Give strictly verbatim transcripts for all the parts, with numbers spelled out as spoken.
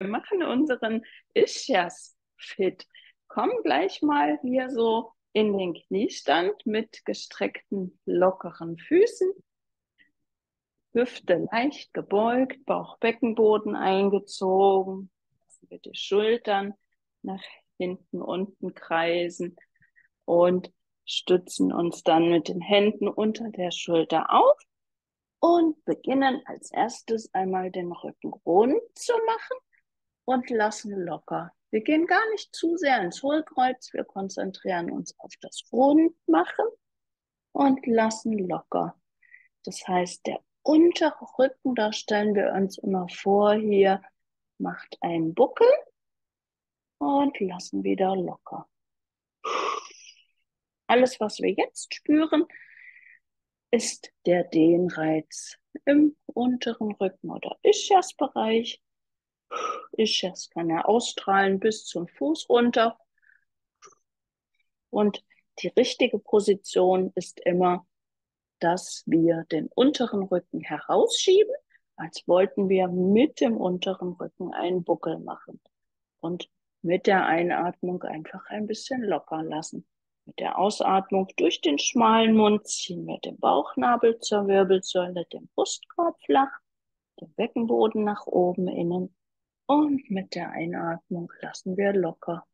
Wir machen unseren Ischias fit. Komm gleich mal hier so in den Kniestand mit gestreckten, lockeren Füßen. Hüfte leicht gebeugt, Bauch-Beckenboden eingezogen. Lassen wir die Schultern nach hinten unten kreisen und stützen uns dann mit den Händen unter der Schulter auf und beginnen als erstes einmal den Rücken rund zu machen und lassen locker. Wir gehen gar nicht zu sehr ins Hohlkreuz, wir konzentrieren uns auf das Rundmachen und lassen locker. Das heißt, der untere Rücken, da stellen wir uns immer vor, hier macht einen Buckel und lassen wieder locker. Alles, was wir jetzt spüren, ist der Dehnreiz im unteren Rücken oder Ischias-Bereich. Ischias kann er ausstrahlen bis zum Fuß runter. Und die richtige Position ist immer, dass wir den unteren Rücken herausschieben, als wollten wir mit dem unteren Rücken einen Buckel machen. Und mit der Einatmung einfach ein bisschen locker lassen. Mit der Ausatmung durch den schmalen Mund ziehen wir den Bauchnabel zur Wirbelsäule, den Brustkorb flach, den Beckenboden nach oben innen und mit der Einatmung lassen wir locker.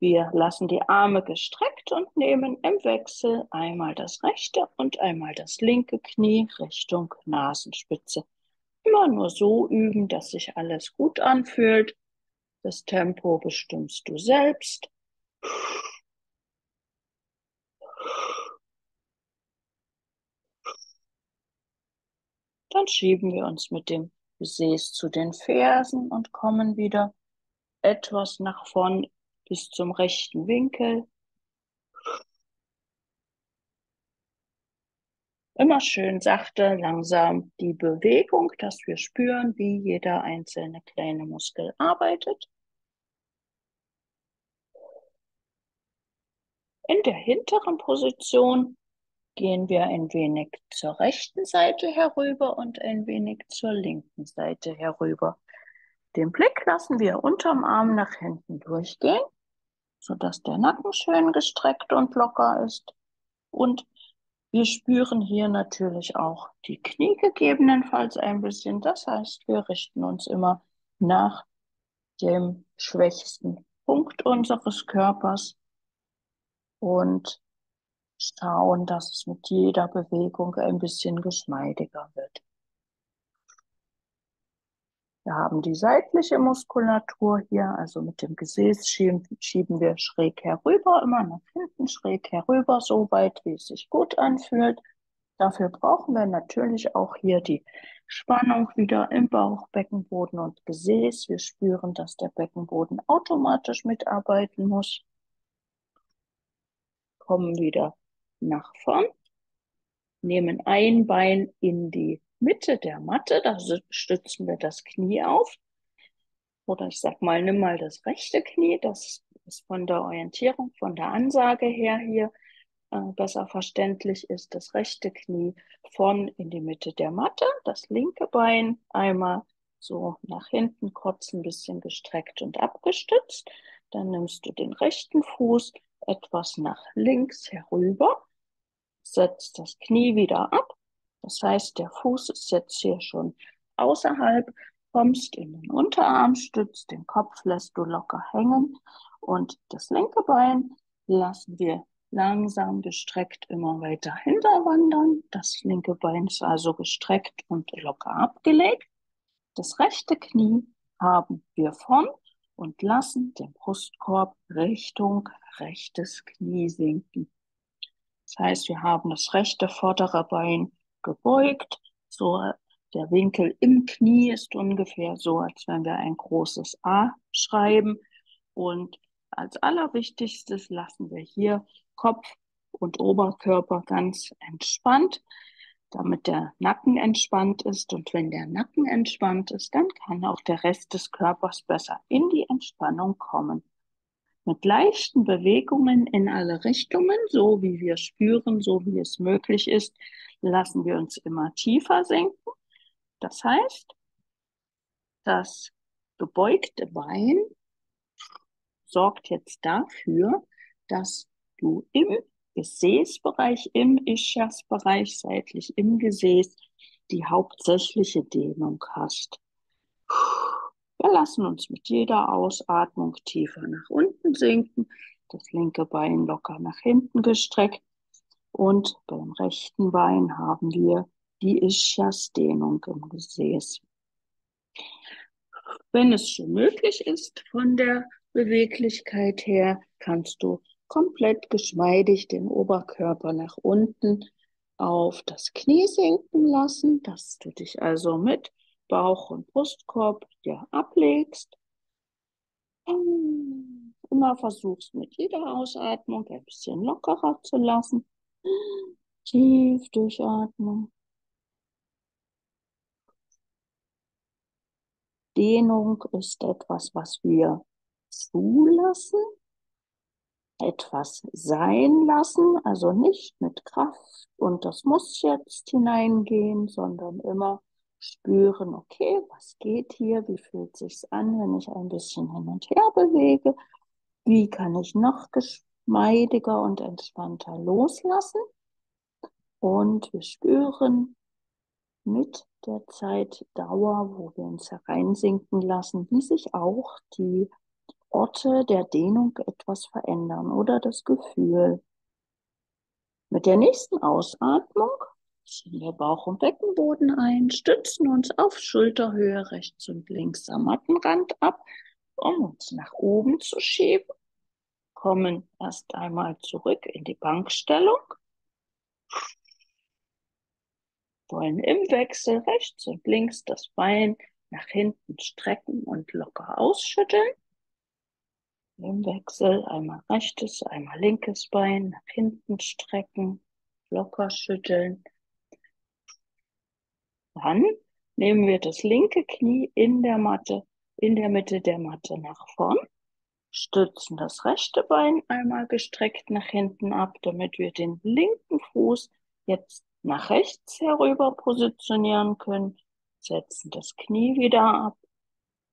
Wir lassen die Arme gestreckt und nehmen im Wechsel einmal das rechte und einmal das linke Knie Richtung Nasenspitze. Immer nur so üben, dass sich alles gut anfühlt. Das Tempo bestimmst du selbst. Dann schieben wir uns mit dem Gesäß zu den Fersen und kommen wieder etwas nach vorn bis zum rechten Winkel. Immer schön sachte, langsam die Bewegung, dass wir spüren, wie jeder einzelne kleine Muskel arbeitet. In der hinteren Position gehen wir ein wenig zur rechten Seite herüber und ein wenig zur linken Seite herüber. Den Blick lassen wir unterm Arm nach hinten durchgehen, sodass der Nacken schön gestreckt und locker ist. Und wir spüren hier natürlich auch die Knie gegebenenfalls ein bisschen. Das heißt, wir richten uns immer nach dem schwächsten Punkt unseres Körpers und schauen, dass es mit jeder Bewegung ein bisschen geschmeidiger wird. Wir haben die seitliche Muskulatur hier, also mit dem Gesäß schieben, schieben wir schräg herüber, immer nach hinten schräg herüber, so weit, wie es sich gut anfühlt. Dafür brauchen wir natürlich auch hier die Spannung wieder im Bauch, Beckenboden und Gesäß. Wir spüren, dass der Beckenboden automatisch mitarbeiten muss. Kommen wieder nach vorn, nehmen ein Bein in die Mitte der Matte, da stützen wir das Knie auf. Oder ich sag mal, nimm mal das rechte Knie, das ist von der Orientierung, von der Ansage her hier äh, besser verständlich ist. Das rechte Knie vorn in die Mitte der Matte, das linke Bein einmal so nach hinten kurz ein bisschen gestreckt und abgestützt. Dann nimmst du den rechten Fuß etwas nach links herüber, setzt das Knie wieder ab, das heißt, der Fuß ist jetzt hier schon außerhalb, kommst in den Unterarm, stützt den Kopf, lässt du locker hängen und das linke Bein lassen wir langsam gestreckt immer weiter hinterwandern, das linke Bein ist also gestreckt und locker abgelegt, das rechte Knie haben wir vorn und lassen den Brustkorb Richtung rechtes Knie sinken. Das heißt, wir haben das rechte vordere Bein gebeugt. So der Winkel im Knie ist ungefähr so, als wenn wir ein großes A schreiben. Und als Allerwichtigstes lassen wir hier Kopf und Oberkörper ganz entspannt, damit der Nacken entspannt ist. Und wenn der Nacken entspannt ist, dann kann auch der Rest des Körpers besser in die Entspannung kommen. Mit leichten Bewegungen in alle Richtungen, so wie wir spüren, so wie es möglich ist, lassen wir uns immer tiefer sinken. Das heißt, das gebeugte Bein sorgt jetzt dafür, dass du im Gesäßbereich, im Ischias-Bereich, seitlich im Gesäß, die hauptsächliche Dehnung hast. Wir lassen uns mit jeder Ausatmung tiefer nach unten sinken, das linke Bein locker nach hinten gestreckt und beim rechten Bein haben wir die Ischias-Dehnung im Gesäß. Wenn es schon möglich ist, von der Beweglichkeit her, kannst du komplett geschmeidig den Oberkörper nach unten auf das Knie sinken lassen, dass du dich also mit Bauch- und Brustkorb dir ablegst. Immer versuchst, mit jeder Ausatmung ein bisschen lockerer zu lassen. Tief durchatmen. Dehnung ist etwas, was wir zulassen, etwas sein lassen, also nicht mit Kraft und das muss jetzt hineingehen, sondern immer spüren, okay, was geht hier, wie fühlt sich's an, wenn ich ein bisschen hin und her bewege, wie kann ich noch geschmeidiger und entspannter loslassen und wir spüren mit der Zeitdauer, wo wir uns hereinsinken lassen, wie sich auch die Orte der Dehnung etwas verändern oder das Gefühl. Mit der nächsten Ausatmung ziehen wir Bauch- und Beckenboden ein, stützen uns auf Schulterhöhe rechts und links am Mattenrand ab, um uns nach oben zu schieben, kommen erst einmal zurück in die Bankstellung, wollen im Wechsel rechts und links das Bein nach hinten strecken und locker ausschütteln. Im Wechsel einmal rechtes, einmal linkes Bein nach hinten strecken, locker schütteln. Dann nehmen wir das linke Knie in der Matte, in der Mitte der Matte nach vorn, stützen das rechte Bein einmal gestreckt nach hinten ab, damit wir den linken Fuß jetzt nach rechts herüber positionieren können, setzen das Knie wieder ab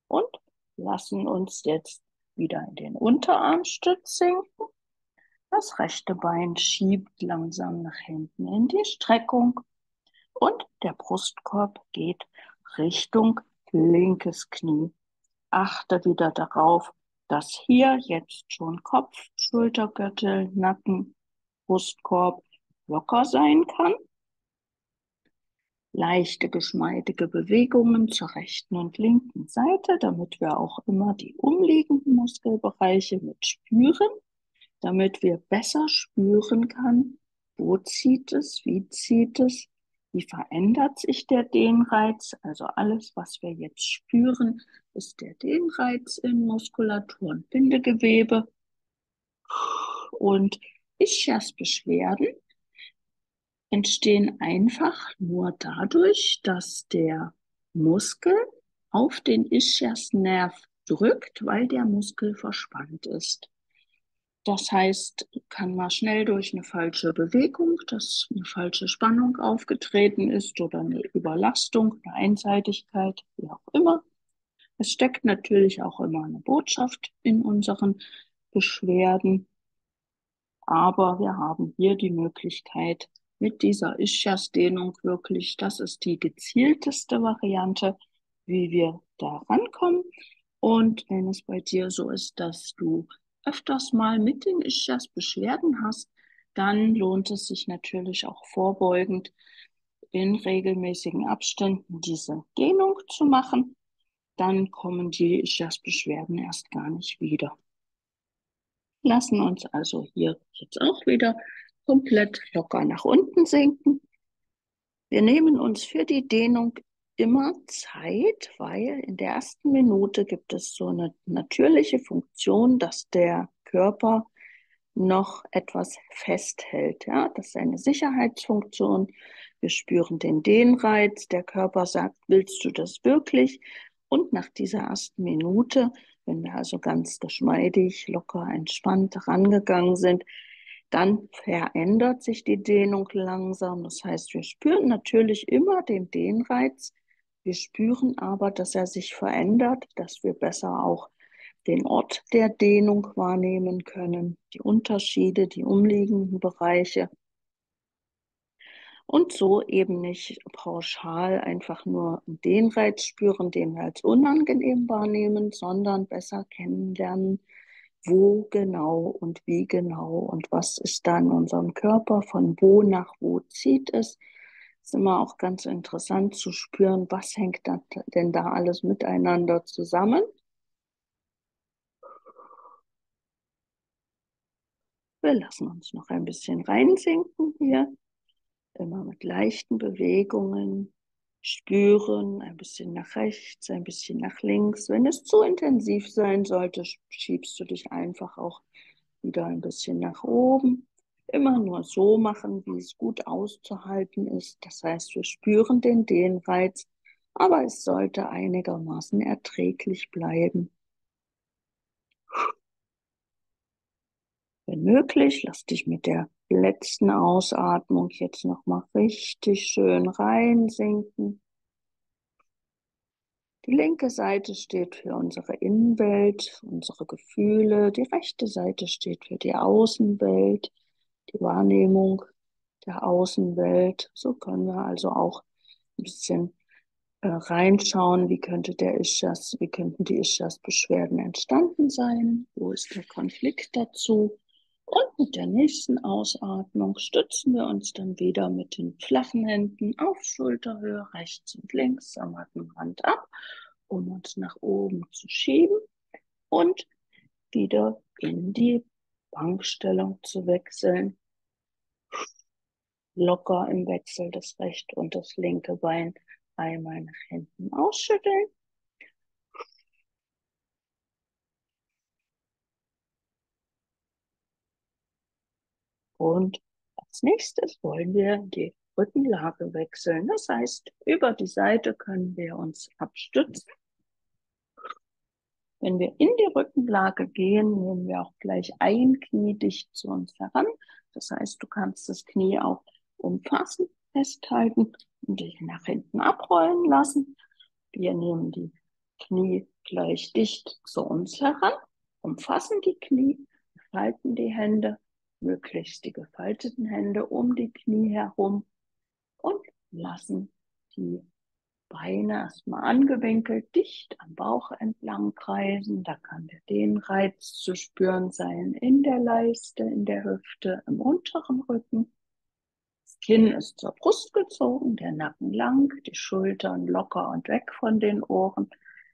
und lassen uns jetzt wieder in den Unterarmstütz sinken. Das rechte Bein schiebt langsam nach hinten in die Streckung und der Brustkorb geht Richtung linkes Knie. Achte wieder darauf, dass hier jetzt schon Kopf, Schultergürtel, Nacken, Brustkorb locker sein kann. Leichte, geschmeidige Bewegungen zur rechten und linken Seite, damit wir auch immer die umliegenden Muskelbereiche mit spüren, damit wir besser spüren können, wo zieht es, wie zieht es, wie verändert sich der Dehnreiz. Also alles, was wir jetzt spüren, ist der Dehnreiz in Muskulatur und Bindegewebe. Und Ischias-Beschwerden entstehen einfach nur dadurch, dass der Muskel auf den Ischiasnerv drückt, weil der Muskel verspannt ist. Das heißt, kann mal schnell durch eine falsche Bewegung, dass eine falsche Spannung aufgetreten ist oder eine Überlastung, eine Einseitigkeit, wie auch immer. Es steckt natürlich auch immer eine Botschaft in unseren Beschwerden, aber wir haben hier die Möglichkeit, mit dieser Ischias-Dehnung wirklich, das ist die gezielteste Variante, wie wir da rankommen. Und wenn es bei dir so ist, dass du öfters mal mit den Ischias-Beschwerden hast, dann lohnt es sich natürlich auch vorbeugend in regelmäßigen Abständen diese Dehnung zu machen. Dann kommen die Ischias-Beschwerden erst gar nicht wieder. Lassen uns also hier jetzt auch wieder komplett locker nach unten sinken. Wir nehmen uns für die Dehnung immer Zeit, weil in der ersten Minute gibt es so eine natürliche Funktion, dass der Körper noch etwas festhält. Ja? Das ist eine Sicherheitsfunktion. Wir spüren den Dehnreiz. Der Körper sagt, willst du das wirklich? Und nach dieser ersten Minute, wenn wir also ganz geschmeidig, locker, entspannt rangegangen sind, dann verändert sich die Dehnung langsam. Das heißt, wir spüren natürlich immer den Dehnreiz. Wir spüren aber, dass er sich verändert, dass wir besser auch den Ort der Dehnung wahrnehmen können, die Unterschiede, die umliegenden Bereiche. Und so eben nicht pauschal einfach nur den Reiz spüren, den wir als unangenehm wahrnehmen, sondern besser kennenlernen, wo genau und wie genau und was ist da in unserem Körper, von wo nach wo zieht es. Es ist immer auch ganz interessant zu spüren, was hängt da, denn da alles miteinander zusammen. Wir lassen uns noch ein bisschen reinsinken hier. Immer mit leichten Bewegungen spüren, ein bisschen nach rechts, ein bisschen nach links. Wenn es zu intensiv sein sollte, schiebst du dich einfach auch wieder ein bisschen nach oben. Immer nur so machen, wie es gut auszuhalten ist. Das heißt, wir spüren den Dehnreiz, aber es sollte einigermaßen erträglich bleiben. Wenn möglich, lass dich mit der letzten Ausatmung jetzt nochmal richtig schön reinsinken. Die linke Seite steht für unsere Innenwelt, unsere Gefühle. Die rechte Seite steht für die Außenwelt, die Wahrnehmung der Außenwelt. So können wir also auch ein bisschen äh, reinschauen, wie könnte der Ischias, wie könnten die Ischias-Beschwerden entstanden sein, wo ist der Konflikt dazu. Und mit der nächsten Ausatmung stützen wir uns dann wieder mit den flachen Händen auf Schulterhöhe, rechts und links, am Rand ab, um uns nach oben zu schieben und wieder in die Bankstellung zu wechseln. Locker im Wechsel das rechte und das linke Bein einmal nach hinten ausschütteln. Und als nächstes wollen wir die Rückenlage wechseln. Das heißt, über die Seite können wir uns abstützen. Wenn wir in die Rückenlage gehen, nehmen wir auch gleich ein Knie dicht zu uns heran. Das heißt, du kannst das Knie auch umfassen, festhalten und dich nach hinten abrollen lassen. Wir nehmen die Knie gleich dicht zu uns heran, umfassen die Knie, falten die Hände, möglichst die gefalteten Hände um die Knie herum und lassen die Beine erstmal angewinkelt, dicht am Bauch entlang kreisen. Da kann der Dehnreiz zu spüren sein in der Leiste, in der Hüfte, im unteren Rücken. Das Kinn ist zur Brust gezogen, der Nacken lang, die Schultern locker und weg von den Ohren.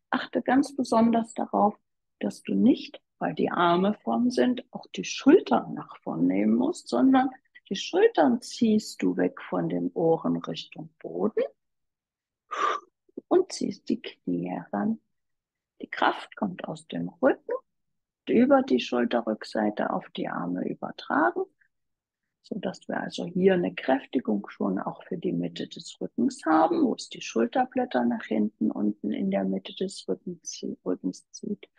Achte ganz besonders darauf, dass du nicht, weil die Arme vorn sind, auch die Schultern nach vorn nehmen musst, sondern die Schultern ziehst du weg von den Ohren Richtung Boden und ziehst die Knie heran. Die Kraft kommt aus dem Rücken, über die Schulterrückseite auf die Arme übertragen, sodass wir also hier eine Kräftigung schon auch für die Mitte des Rückens haben, wo es die Schulterblätter nach hinten unten in der Mitte des Rückens zieht.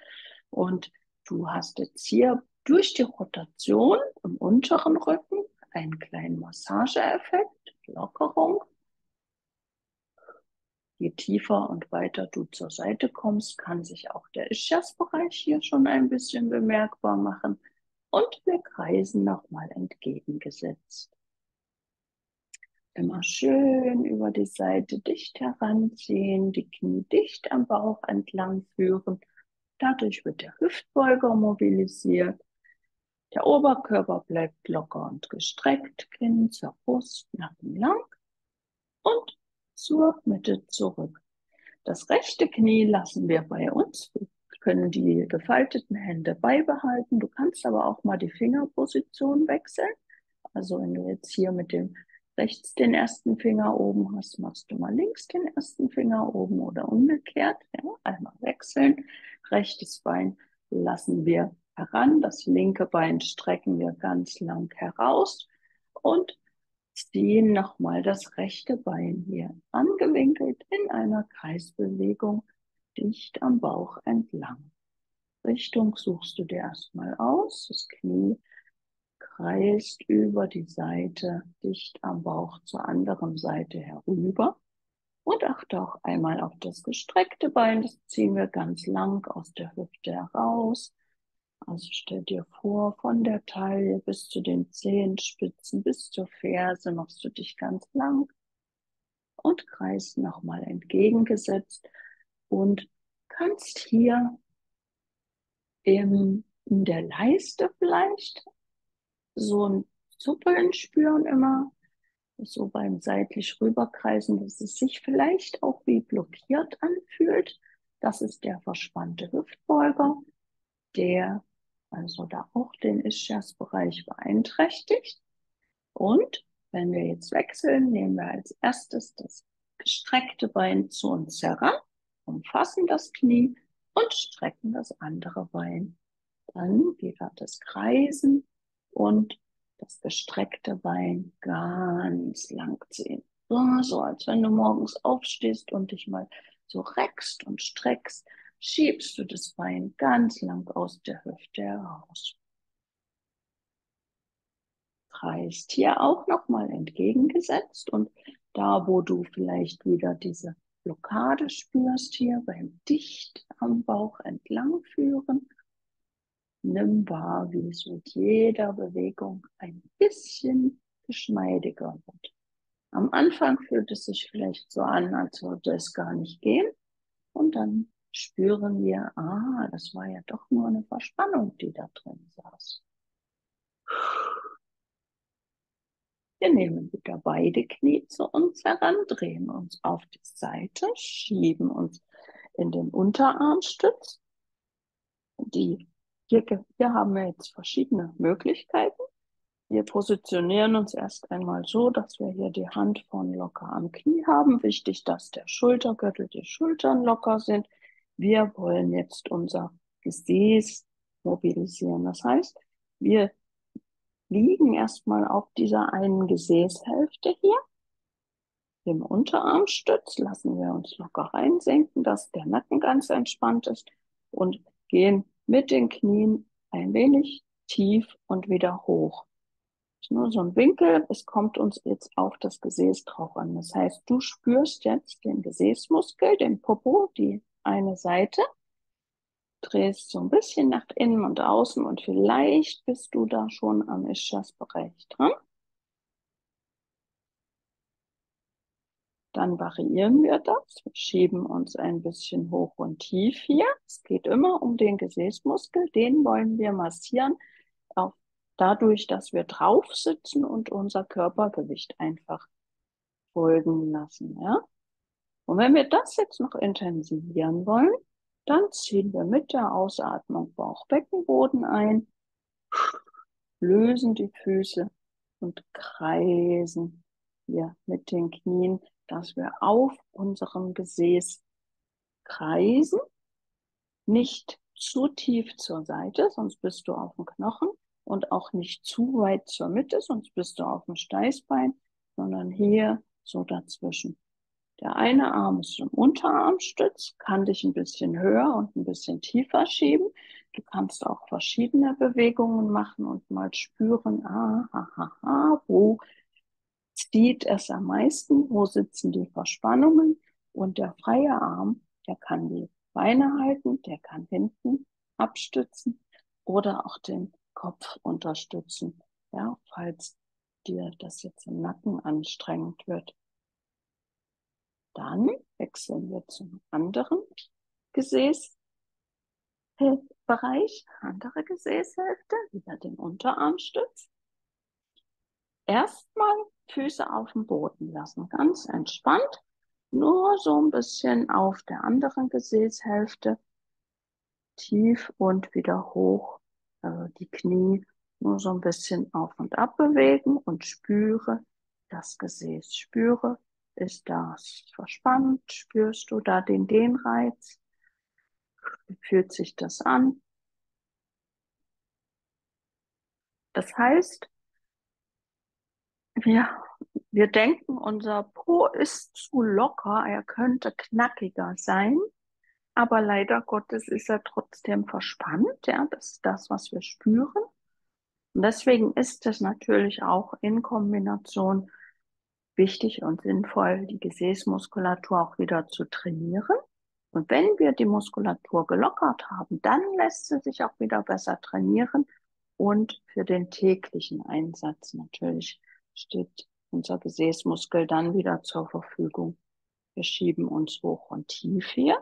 Und du hast jetzt hier durch die Rotation im unteren Rücken einen kleinen Massageeffekt, Lockerung. Je tiefer und weiter du zur Seite kommst, kann sich auch der Ischias-Bereich hier schon ein bisschen bemerkbar machen. Und wir kreisen nochmal entgegengesetzt. Immer schön über die Seite dicht heranziehen, die Knie dicht am Bauch entlang führen. Dadurch wird der Hüftbeuger mobilisiert, der Oberkörper bleibt locker und gestreckt, Kinn zur Brust, Nacken lang und zur Mitte zurück. Das rechte Knie lassen wir bei uns, wir können die gefalteten Hände beibehalten, du kannst aber auch mal die Fingerposition wechseln. Also wenn du jetzt hier mit dem rechts den ersten Finger oben hast, machst du mal links den ersten Finger oben oder umgekehrt. Ja, einmal wechseln. Rechtes Bein lassen wir heran, das linke Bein strecken wir ganz lang heraus und ziehen nochmal das rechte Bein hier angewinkelt in einer Kreisbewegung dicht am Bauch entlang. Richtung suchst du dir erstmal aus, das Knie kreist über die Seite dicht am Bauch zur anderen Seite herüber. Und achte auch einmal auf das gestreckte Bein. Das ziehen wir ganz lang aus der Hüfte heraus. Also stell dir vor, von der Taille bis zu den Zehenspitzen, bis zur Ferse machst du dich ganz lang. Und Kreis nochmal entgegengesetzt. Und kannst hier im, in der Leiste vielleicht so ein Zuppeln spüren immer. So beim seitlich rüberkreisen, dass es sich vielleicht auch wie blockiert anfühlt. Das ist der verspannte Hüftbeuger, der also da auch den Ischias-Bereich beeinträchtigt. Und wenn wir jetzt wechseln, nehmen wir als erstes das gestreckte Bein zu uns heran, umfassen das Knie und strecken das andere Bein. Dann wieder das Kreisen und das gestreckte Bein ganz lang ziehen. So, als wenn du morgens aufstehst und dich mal so reckst und streckst, schiebst du das Bein ganz lang aus der Hüfte heraus. Kreist hier auch nochmal entgegengesetzt und da, wo du vielleicht wieder diese Blockade spürst, hier beim Dicht am Bauch entlang führen. Nimm wahr, wie es mit jeder Bewegung ein bisschen geschmeidiger wird. Am Anfang fühlt es sich vielleicht so an, als würde es gar nicht gehen. Und dann spüren wir, ah, das war ja doch nur eine Verspannung, die da drin saß. Wir nehmen wieder beide Knie zu uns heran, drehen uns auf die Seite, schieben uns in den Unterarmstütz. Die Hier, hier haben wir jetzt verschiedene Möglichkeiten. Wir positionieren uns erst einmal so, dass wir hier die Hand vorne locker am Knie haben. Wichtig, dass der Schultergürtel, die Schultern locker sind. Wir wollen jetzt unser Gesäß mobilisieren. Das heißt, wir liegen erstmal auf dieser einen Gesäßhälfte hier. Im Unterarmstütz lassen wir uns locker reinsenken, dass der Nacken ganz entspannt ist und gehen mit den Knien ein wenig tief und wieder hoch. Das ist nur so ein Winkel, es kommt uns jetzt auf das Gesäß drauf an. Das heißt, du spürst jetzt den Gesäßmuskel, den Popo, die eine Seite, drehst so ein bisschen nach innen und außen und vielleicht bist du da schon am Ischias-Bereich dran. Dann variieren wir das, wir schieben uns ein bisschen hoch und tief hier. Es geht immer um den Gesäßmuskel, den wollen wir massieren, auch dadurch, dass wir drauf sitzen und unser Körpergewicht einfach folgen lassen. Ja? Und wenn wir das jetzt noch intensivieren wollen, dann ziehen wir mit der Ausatmung Bauchbeckenboden ein, lösen die Füße und kreisen hier mit den Knien, dass wir auf unserem Gesäß kreisen, nicht zu tief zur Seite, sonst bist du auf dem Knochen, und auch nicht zu weit zur Mitte, sonst bist du auf dem Steißbein, sondern hier so dazwischen. Der eine Arm ist im Unterarmstütz, kann dich ein bisschen höher und ein bisschen tiefer schieben. Du kannst auch verschiedene Bewegungen machen und mal spüren, ah, ah, ah, ah, wo zieht es am meisten, wo sitzen die Verspannungen, und der freie Arm, der kann die Beine halten, der kann hinten abstützen oder auch den Kopf unterstützen, ja, falls dir das jetzt im Nacken anstrengend wird. Dann wechseln wir zum anderen Gesäßbereich, andere Gesäßhälfte, wieder den Unterarmstütz. Erstmal Füße auf dem Boden lassen, ganz entspannt, nur so ein bisschen auf der anderen Gesäßhälfte, tief und wieder hoch, also die Knie nur so ein bisschen auf und ab bewegen und spüre das Gesäß, spüre, ist das verspannt, spürst du da den Dehnreiz, wie fühlt sich das an? Das heißt, Ja, wir denken, unser Po ist zu locker, er könnte knackiger sein, aber leider Gottes ist er trotzdem verspannt, ja, das ist das, was wir spüren. Und deswegen ist es natürlich auch in Kombination wichtig und sinnvoll, die Gesäßmuskulatur auch wieder zu trainieren. Und wenn wir die Muskulatur gelockert haben, dann lässt sie sich auch wieder besser trainieren. Und für den täglichen Einsatz natürlich steht unser Gesäßmuskel dann wieder zur Verfügung. Wir schieben uns hoch und tief hier.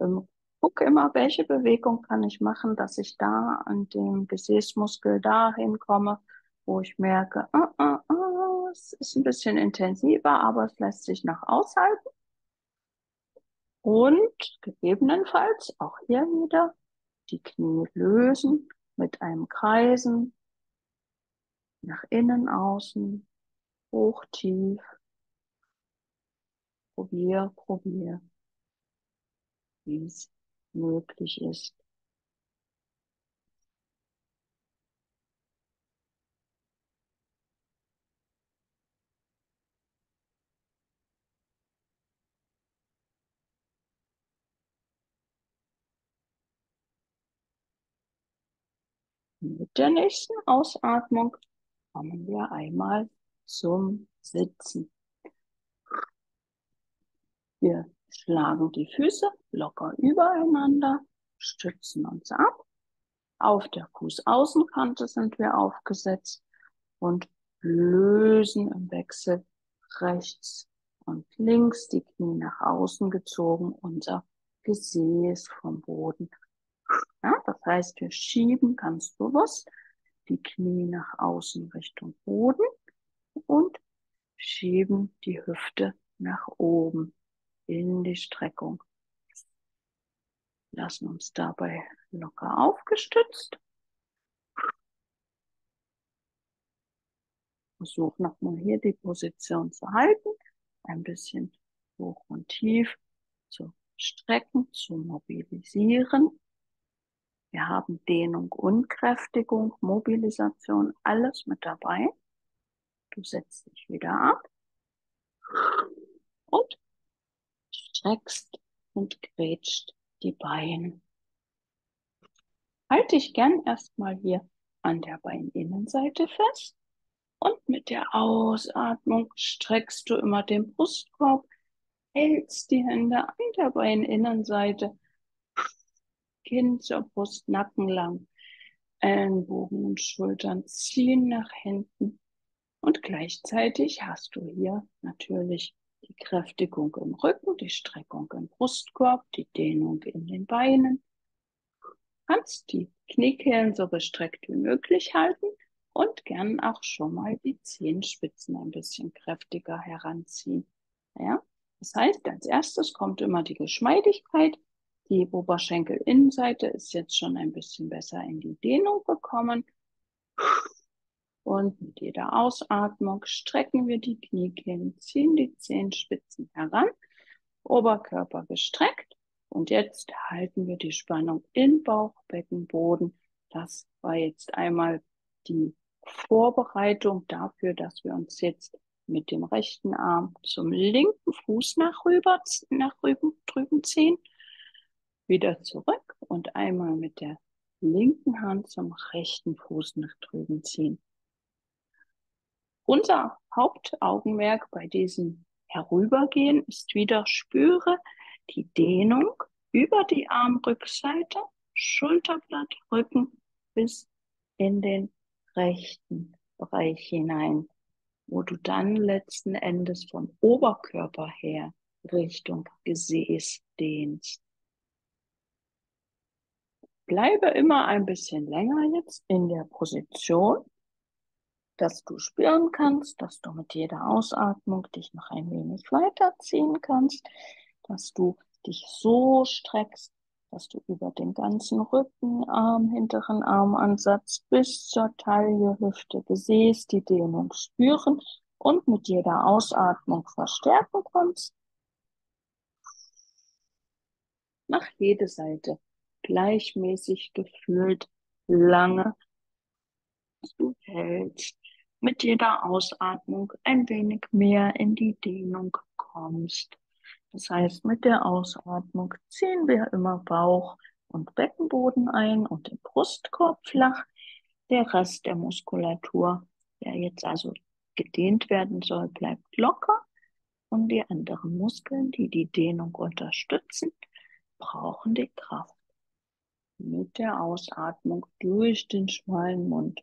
Ähm, guck immer, welche Bewegung kann ich machen, dass ich da an dem Gesäßmuskel dahin komme, wo ich merke, uh, uh, uh, es ist ein bisschen intensiver, aber es lässt sich noch aushalten. Und gegebenenfalls auch hier wieder die Knie lösen mit einem Kreisen nach innen, außen, hoch, tief. Probier, probier, wie es möglich ist. Mit der nächsten Ausatmung kommen wir einmal zum Sitzen. Wir schlagen die Füße locker übereinander, stützen uns ab. Auf der Fußaußenkante sind wir aufgesetzt und lösen im Wechsel rechts und links die Knie nach außen gezogen, unser Gesäß vom Boden. Ja, das heißt, wir schieben ganz bewusst die Knie nach außen Richtung Boden und schieben die Hüfte nach oben in die Streckung. Lassen uns dabei locker aufgestützt. Versuch nochmal hier die Position zu halten, ein bisschen hoch und tief zu strecken, zu mobilisieren. Wir haben Dehnung und Kräftigung, Mobilisation, alles mit dabei. Du setzt dich wieder ab und streckst und grätscht die Beine. Halte dich gern erstmal hier an der Beininnenseite fest und mit der Ausatmung streckst du immer den Brustkorb, hältst die Hände an der Beininnenseite. Kinn zur Brust, Nacken lang, Ellenbogen und Schultern ziehen nach hinten. Und gleichzeitig hast du hier natürlich die Kräftigung im Rücken, die Streckung im Brustkorb, die Dehnung in den Beinen. Kannst die Kniekehlen so gestreckt wie möglich halten und gern auch schon mal die Zehenspitzen ein bisschen kräftiger heranziehen. Ja? Das heißt, als erstes kommt immer die Geschmeidigkeit. Die Oberschenkelinnenseite ist jetzt schon ein bisschen besser in die Dehnung gekommen. Und mit jeder Ausatmung strecken wir die Kniekehlen, ziehen die Zehenspitzen heran, Oberkörper gestreckt. Und jetzt halten wir die Spannung in Bauch, Becken, Boden. Das war jetzt einmal die Vorbereitung dafür, dass wir uns jetzt mit dem rechten Arm zum linken Fuß nach, rüber, nach rüben, drüben ziehen. Wieder zurück und einmal mit der linken Hand zum rechten Fuß nach drüben ziehen. Unser Hauptaugenmerk bei diesem Herübergehen ist wieder, spüre die Dehnung über die Armrückseite, Schulterblatt, Rücken bis in den rechten Bereich hinein, wo du dann letzten Endes vom Oberkörper her Richtung Gesäß dehnst. Bleibe immer ein bisschen länger jetzt in der Position, dass du spüren kannst, dass du mit jeder Ausatmung dich noch ein wenig weiterziehen kannst, dass du dich so streckst, dass du über den ganzen Rücken, Arm, hinteren Armansatz bis zur Taille, Hüfte, Gesäß die Dehnung spüren und mit jeder Ausatmung verstärken kannst. Nach jeder Seite gleichmäßig gefühlt lange, du hältst, mit jeder Ausatmung ein wenig mehr in die Dehnung kommst. Das heißt, mit der Ausatmung ziehen wir immer Bauch und Beckenboden ein und den Brustkorb flach. Der Rest der Muskulatur, der jetzt also gedehnt werden soll, bleibt locker. Und die anderen Muskeln, die die Dehnung unterstützen, brauchen die Kraft. Mit der Ausatmung durch den schmalen Mund.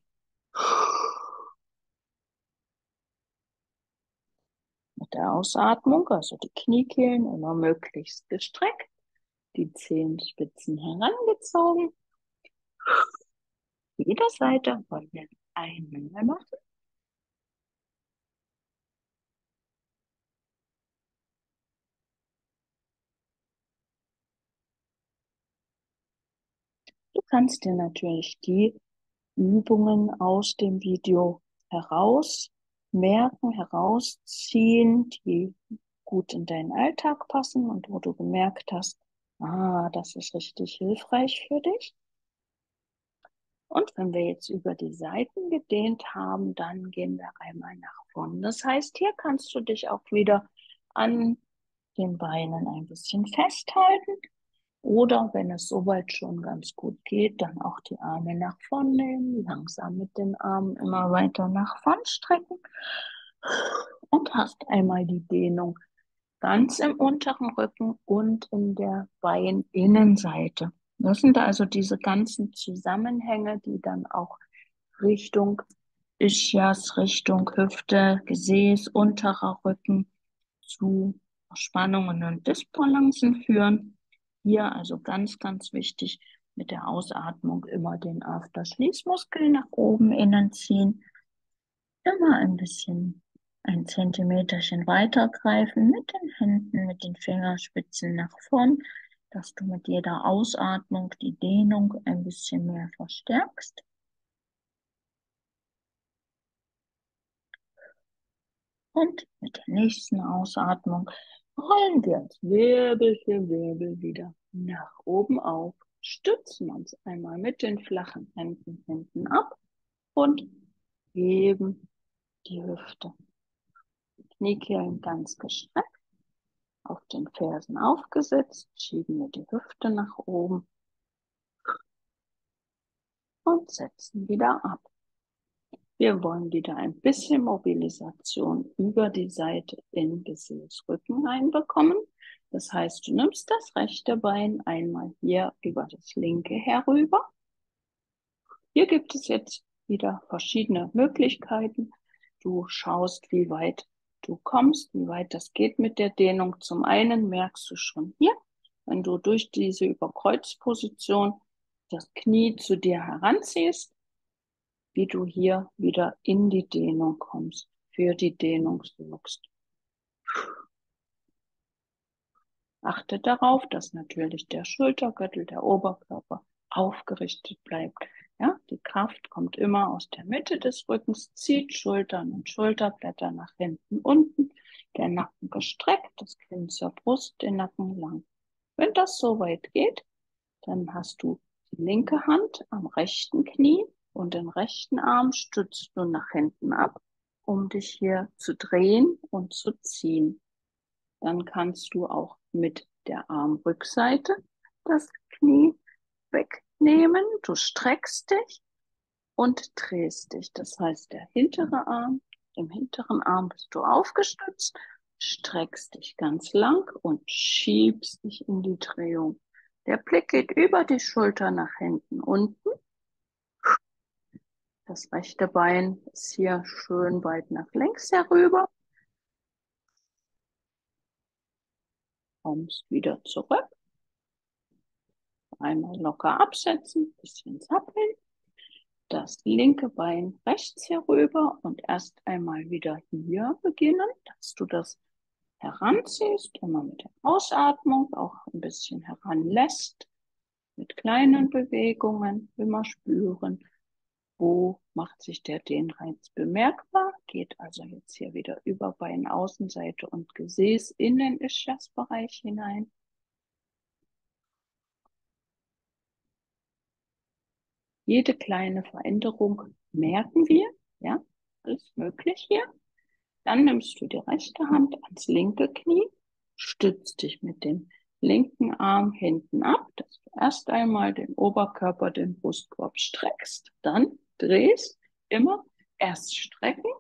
Mit der Ausatmung, also die Kniekehlen immer möglichst gestreckt, die Zehenspitzen herangezogen. Jeder Seite wollen wir einmal machen. Du kannst dir natürlich die Übungen aus dem Video heraus merken, herausziehen, die gut in deinen Alltag passen und wo du gemerkt hast, ah, das ist richtig hilfreich für dich. Und wenn wir jetzt über die Seiten gedehnt haben, dann gehen wir einmal nach vorne. Das heißt, hier kannst du dich auch wieder an den Beinen ein bisschen festhalten. Oder wenn es soweit schon ganz gut geht, dann auch die Arme nach vorne nehmen, langsam mit den Armen immer weiter nach vorne strecken und hast einmal die Dehnung ganz im unteren Rücken und in der Beininnenseite. Das sind also diese ganzen Zusammenhänge, die dann auch Richtung Ischias, Richtung Hüfte, Gesäß, unterer Rücken zu Spannungen und Disbalancen führen. Hier also ganz, ganz wichtig, mit der Ausatmung immer den Afterschließmuskel nach oben innen ziehen. Immer ein bisschen, ein Zentimeterchen weiter greifen mit den Händen, mit den Fingerspitzen nach vorn, dass du mit jeder Ausatmung die Dehnung ein bisschen mehr verstärkst. Und mit der nächsten Ausatmung rollen wir uns Wirbel für Wirbel wieder nach oben auf, stützen uns einmal mit den flachen Händen hinten ab und heben die Hüfte. Die Kniekehlen ganz gestreckt, auf den Fersen aufgesetzt, schieben wir die Hüfte nach oben und setzen wieder ab. Wir wollen wieder ein bisschen Mobilisation über die Seite in Gesäßrücken reinbekommen. Das heißt, du nimmst das rechte Bein einmal hier über das linke herüber. Hier gibt es jetzt wieder verschiedene Möglichkeiten. Du schaust, wie weit du kommst, wie weit das geht mit der Dehnung. Zum einen merkst du schon hier, wenn du durch diese Überkreuzposition das Knie zu dir heranziehst, wie du hier wieder in die Dehnung kommst, für die Dehnung sorgst. Achte darauf, dass natürlich der Schultergürtel, der Oberkörper aufgerichtet bleibt. Ja, die Kraft kommt immer aus der Mitte des Rückens, zieht Schultern und Schulterblätter nach hinten unten, der Nacken gestreckt, das Kinn zur Brust, den Nacken lang. Wenn das so weit geht, dann hast du die linke Hand am rechten Knie, und den rechten Arm stützt du nach hinten ab, um dich hier zu drehen und zu ziehen. Dann kannst du auch mit der Armrückseite das Knie wegnehmen. Du streckst dich und drehst dich. Das heißt, der hintere Arm, im hinteren Arm bist du aufgestützt, streckst dich ganz lang und schiebst dich in die Drehung. Der Blick geht über die Schulter nach hinten unten. Das rechte Bein ist hier schön weit nach links herüber. Kommst wieder zurück. Einmal locker absetzen, bisschen zappeln. Das linke Bein rechts herüber und erst einmal wieder hier beginnen, dass du das heranziehst, immer mit der Ausatmung auch ein bisschen heranlässt. Mit kleinen Bewegungen immer spüren. Wo macht sich der Dehnreiz bemerkbar? Geht also jetzt hier wieder über Beinaußenseite und Gesäß in den Ischiasbereich hinein. Jede kleine Veränderung merken wir. Ja, alles möglich hier. Dann nimmst du die rechte Hand ans linke Knie, stützt dich mit dem linken Arm hinten ab, dass du erst einmal den Oberkörper, den Brustkorb streckst, dann drehst, immer erst strecken,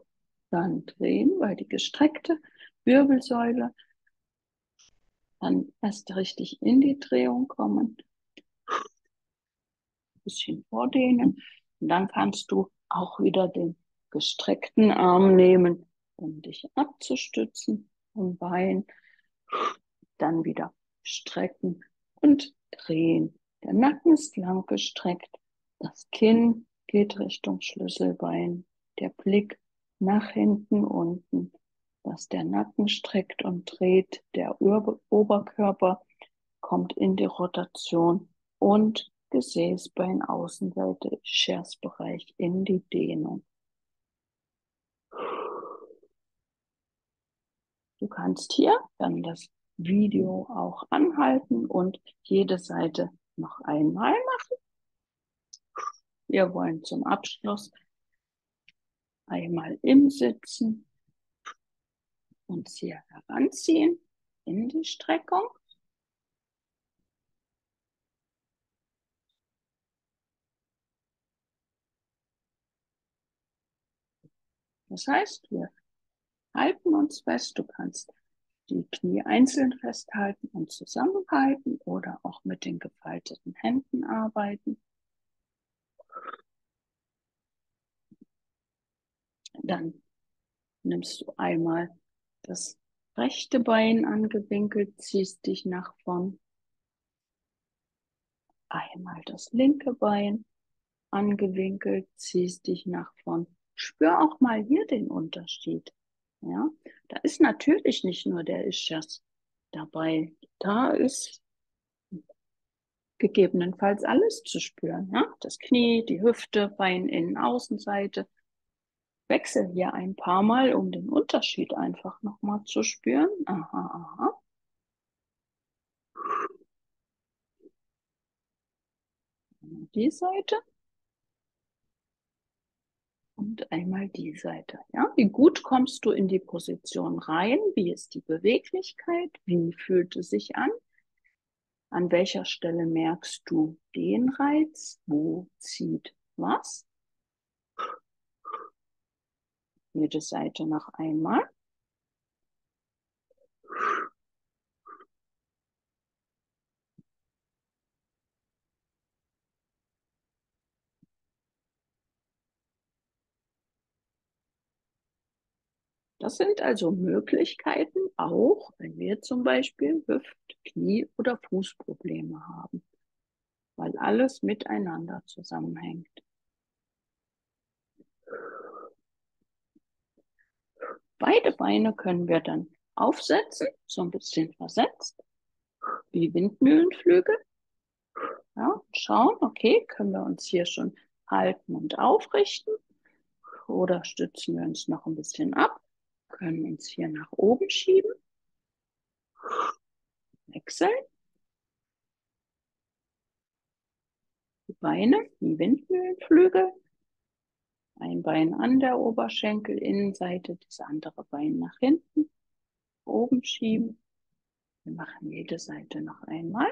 dann drehen, weil die gestreckte Wirbelsäule dann erst richtig in die Drehung kommen. Ein bisschen vordehnen. Und dann kannst du auch wieder den gestreckten Arm nehmen, um dich abzustützen vom Bein. Dann wieder strecken und drehen. Der Nacken ist lang gestreckt. Das Kinn geht Richtung Schlüsselbein. Der Blick nach hinten unten, dass der Nacken streckt und dreht. Der Oberkörper kommt in die Rotation und Gesäßbein, Außenseite, Scherzbereich in die Dehnung. Du kannst hier dann das Video auch anhalten und jede Seite noch einmal machen. Wir wollen zum Abschluss einmal im Sitzen uns hier heranziehen in die Streckung. Das heißt, wir halten uns fest. Du kannst die Knie einzeln festhalten und zusammenhalten oder auch mit den gefalteten Händen arbeiten. Dann nimmst du einmal das rechte Bein angewinkelt, ziehst dich nach vorn. Einmal das linke Bein angewinkelt, ziehst dich nach vorn. Spür auch mal hier den Unterschied. Ja, da ist natürlich nicht nur der Ischias dabei. Da ist gegebenenfalls alles zu spüren. Ja? Das Knie, die Hüfte, Bein, Innen, Außenseite. Wechsel hier ein paar Mal, um den Unterschied einfach nochmal zu spüren. Aha, aha. Die Seite. Und einmal die Seite. Ja? Wie gut kommst du in die Position rein? Wie ist die Beweglichkeit? Wie fühlt es sich an? An welcher Stelle merkst du den Reiz? Wo zieht was? Jede Seite noch einmal. Das sind also Möglichkeiten, auch wenn wir zum Beispiel Hüft-, Knie- oder Fußprobleme haben, weil alles miteinander zusammenhängt. Beide Beine können wir dann aufsetzen, so ein bisschen versetzt, wie Windmühlenflügel. Ja, schauen, okay, können wir uns hier schon halten und aufrichten oder stützen wir uns noch ein bisschen ab, können uns hier nach oben schieben, wechseln. Die Beine wie Windmühlenflügel. Ein Bein an der Oberschenkelinnenseite, das andere Bein nach hinten, oben schieben. Wir machen jede Seite noch einmal.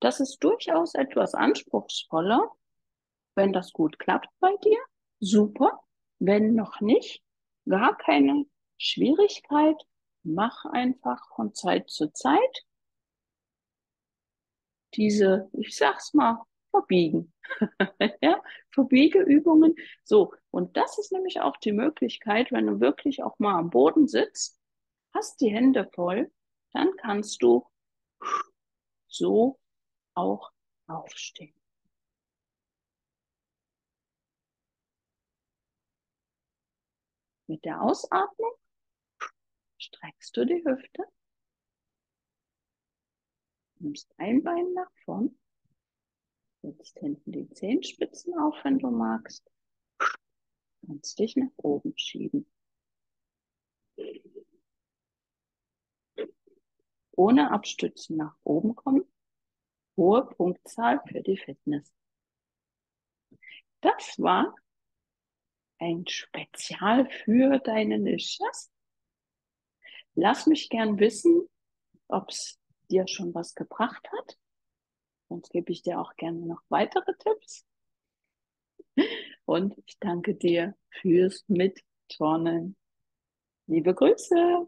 Das ist durchaus etwas anspruchsvoller. Wenn das gut klappt bei dir, super. Wenn noch nicht, gar keine Schwierigkeit. Mach einfach von Zeit zu Zeit diese, ich sag's mal, verbiegen. Ja, Verbiegeübungen. So, und das ist nämlich auch die Möglichkeit, wenn du wirklich auch mal am Boden sitzt, hast die Hände voll, dann kannst du so auch aufstehen. Mit der Ausatmung streckst du die Hüfte, nimmst ein Bein nach vorn. Setzt hinten die Zehenspitzen auf, wenn du magst. Kannst dich nach oben schieben. Ohne Abstützen nach oben kommen. Hohe Punktzahl für die Fitness. Das war ein Spezial für deinen Ischias. Lass mich gern wissen, ob es dir schon was gebracht hat. Sonst gebe ich dir auch gerne noch weitere Tipps. Und ich danke dir fürs Mitturnen. Liebe Grüße!